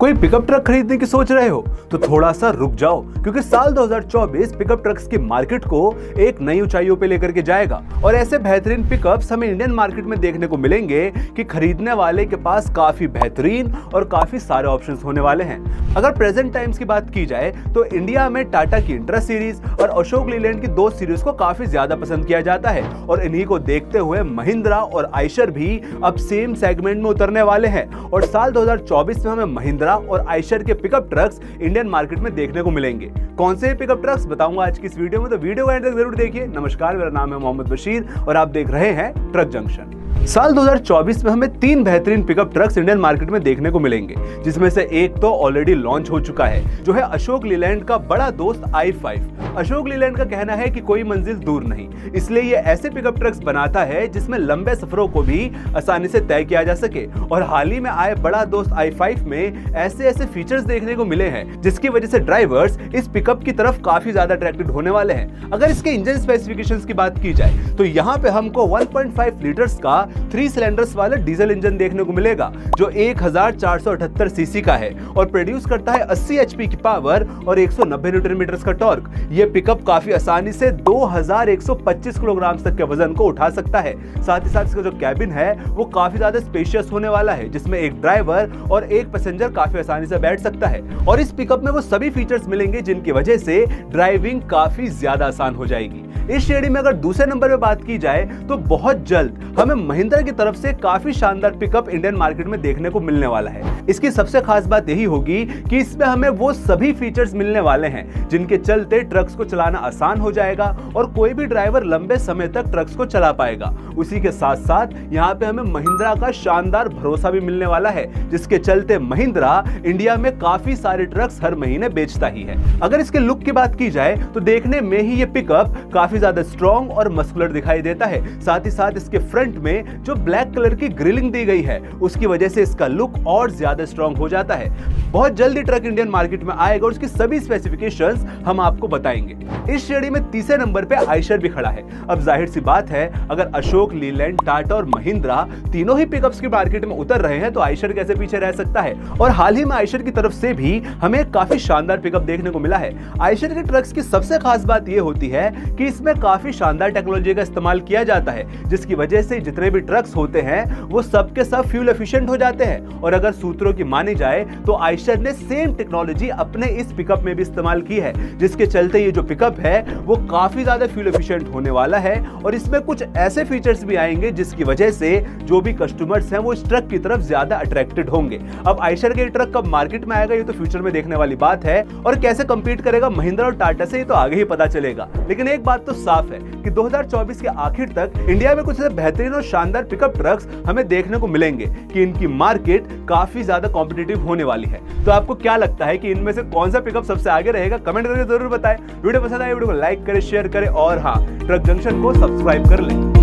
कोई pickup truck खरीदने की सोच रहे हो तो थोड़ा सा रुक जाओ, क्योंकि साल 2024 पिकअप ट्रक्स की मार्केट को एक नई ऊंचाइयों पे लेकर के जाएगा। और ऐसे बेहतरीन पिकअप्स हमें इंडियन मार्केट में देखने को मिलेंगे कि खरीदने वाले के पास काफी बेहतरीन और काफी सारे ऑप्शंस होने वाले हैं। अगर प्रेजेंट टाइम्स की बात की जाए तो इंडिया में टाटा की इंट्रा सीरीज और अशोक लीलैंड की दो सीरीज को काफी ज्यादा पसंद किया जाता है, और इन्हीं को देखते हुए महिंद्रा और आइशर भी अब सेम सेगमेंट में उतरने वाले हैं। और साल 2024 में हमें महिंद्रा और आइशर के पिकअप ट्रक्स इंडियन मार्केट में देखने को मिलेंगे। कौन से पिकअप ट्रक्स बताऊंगा आज की इस वीडियो में, तो वीडियो को एंड तक जरूर देखिए। नमस्कार, मेरा नाम है मोहम्मद बशीर और आप देख रहे हैं ट्रक जंक्शन। साल 2024 में हमें तीन बेहतरीन पिकअप ट्रक्स इंडियन मार्केट में देखने को मिलेंगे, जिसमें से एक तो ऑलरेडी लॉन्च हो चुका है, जो है अशोक लीलैंड का बड़ा दोस्त i5। अशोक लीलैंड का कहना है कि कोई मंजिल दूर नहीं, इसलिए ये ऐसे पिकअप ट्रक्स बनाता है जिसमें लंबे सफरों को भी आसानी से तय किया जा सके। और हाल ही में आए बड़ा दोस्त i5 में ऐसे फीचर्स देखने को मिले हैं, जिसकी वजह से ड्राइवर्स इस पिकअप की तरफ काफी ज्यादा अट्रैक्टेड होने वाले हैं। अगर इसके इंजन स्पेसिफिकेशंस की बात की जाए तो यहाँ पे हमको 1.5 लीटर्स का 3 सिलेंडर्स वाला डीजल इंजन देखने को मिलेगा, जो 1478 सीसी का है और प्रोड्यूस करता है 80 एचपी की पावर और 190 न्यूटन मीटर्स का टॉर्क। यह पिकअप काफी आसानी से 2125 किलोग्राम तक के वजन को उठा सकता है। साथ ही साथ इसका जो कैबिन है वो काफी ज्यादा स्पेशियस होने वाला है, जिसमें एक ड्राइवर और एक पैसेंजर काफी आसानी से बैठ सकता है। और इस पिकअप में वो सभी फीचर्स मिलेंगे जिनकी वजह से ड्राइविंग काफी ज्यादा आसान हो जाएगी। इस श्रेणी में अगर दूसरे नंबर पे बात की जाए तो बहुत जल्द हमें महिंद्रा की तरफ से काफी शानदार पिकअप इंडियन मार्केट में देखने को मिलने वाला है। इसकी सबसे खास बात यही होगी कि इसमें हमें वो सभी फीचर्स मिलने वाले हैं जिनके चलते ट्रक्स को चलाना आसान हो जाएगा और कोई भी ड्राइवर लंबे समय तक ट्रक्स को चला पाएगा। उसी के साथ साथ यहाँ पे हमें महिंद्रा का शानदार भरोसा भी मिलने वाला है, जिसके चलते महिंद्रा इंडिया में काफी सारे ट्रक्स हर महीने बेचता ही है। अगर इसके लुक की बात की जाए तो देखने में ही ये पिकअप काफी ज्यादा स्ट्रॉन्ग और मस्कुलर दिखाई देता है। साथ ही साथ इसके फ्रंट में जो ब्लैक कलर की ग्रिलिंग दी गई है, उसकी वजह से इसका लुक और ज्यादा स्ट्रॉन्ग हो जाता है। बहुत जल्दी ट्रक इंडियन मार्केट में आएगा और उसकी सभी स्पेसिफिकेशंस हम आपको बताएंगे। इस श्रेणी में तीसरे नंबर पे आइशर भी खड़ा है। अब जाहिर सी बात है, अगर अशोक लीलैंड, टाटा और महिंद्रा तीनों ही पिकअप्स की मार्केट में उतर रहे हैं तो आइशर कैसे पीछे रह सकता है। और हाल ही में आइशर की तरफ से भी हमें काफी शानदार पिकअप देखने को मिला है। आइशर के ट्रक्स की सबसे खास बात यह होती है कि में काफी शानदार टेक्नोलॉजी का इस्तेमाल किया जाता है, जिसकी वजह से जितने भी ट्रक्स होते हैं वो सबके सब फ्यूल एफिशिएंट हो जाते हैं। और अगर सूत्रों की मानी जाए तो आइशर ने सेम टेक्नोलॉजी अपने इस पिकअप में भी इस्तेमाल की है, जिसके चलते ये जो पिकअप है वो काफी ज्यादा फ्यूल एफिशिएंट होने वाला है। और इसमें कुछ ऐसे फीचर्स भी आएंगे जिसकी वजह से जो भी कस्टमर्स हैं वो इस ट्रक की तरफ ज्यादा अट्रैक्टेड होंगे। अब आइशर के ट्रक कब मार्केट में आएगा ये तो फ्यूचर में देखने वाली बात है, और कैसे कंपीट करेगा महिंद्रा और टाटा से ये तो आगे ही पता चलेगा। लेकिन एक बात तो साफ है कि 2024 के आखिर तक इंडिया में कुछ ऐसे बेहतरीन और शानदार पिकअप ट्रक्स हमें देखने को मिलेंगे कि इनकी मार्केट काफी ज्यादा कॉम्पिटिटिव होने वाली है। तो आपको क्या लगता है कि इनमें से कौन सा पिकअप सबसे आगे रहेगा, कमेंट करके जरूर बताएं। वीडियो पसंद आए वीडियो को लाइक करें, शेयर करें और हाँ, ट्रक जंक्शन को सब्सक्राइब कर लें।